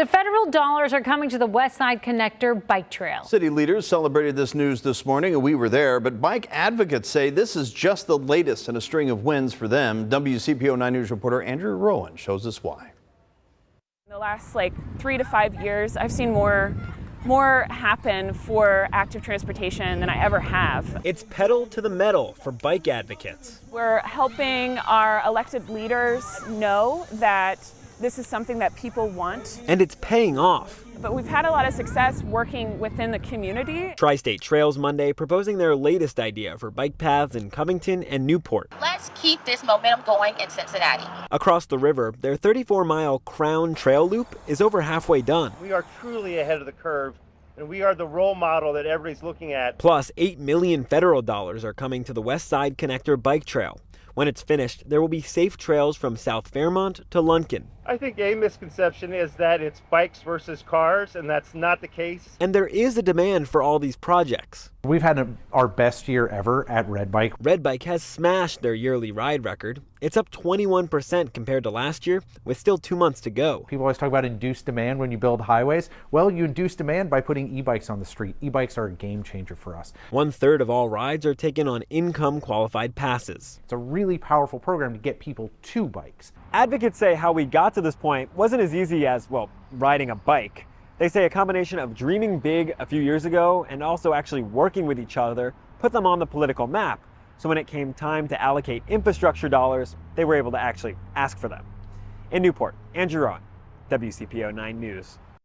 So federal dollars are coming to the West Side Connector bike trail. City leaders celebrated this news this morning, and we were there, but bike advocates say this is just the latest in a string of wins for them. WCPO 9 News reporter Andrew Rowan shows us why. In the last 3 to 5 years, I've seen more happen for active transportation than I ever have. It's pedal to the metal for bike advocates. We're helping our elected leaders know that this is something that people want. And it's paying off. But we've had a lot of success working within the community. Tri-State Trails Monday proposing their latest idea for bike paths in Covington and Newport. Let's keep this momentum going in Cincinnati. Across the river, their 34-mile Crown Trail Loop is over halfway done. We are truly ahead of the curve, and we are the role model that everybody's looking at. Plus, $8 million federal dollars are coming to the West Side Connector bike trail. When it's finished, there will be safe trails from South Fairmont to Lunken. I think a misconception is that it's bikes versus cars, and that's not the case. And there is a demand for all these projects. We've had our best year ever at Red Bike. Red Bike has smashed their yearly ride record. It's up 21% compared to last year, with still 2 months to go. People always talk about induced demand when you build highways. Well, you induce demand by putting e-bikes on the street. E-bikes are a game changer for us. 1/3 of all rides are taken on income qualified passes. It's a really powerful program to get people to bikes. Advocates say how we got to this point wasn't as easy as, well, riding a bike. They say a combination of dreaming big a few years ago and also actually working with each other put them on the political map. So when it came time to allocate infrastructure dollars, they were able to actually ask for them. In Newport, Andrew Rowan, WCPO 9 News.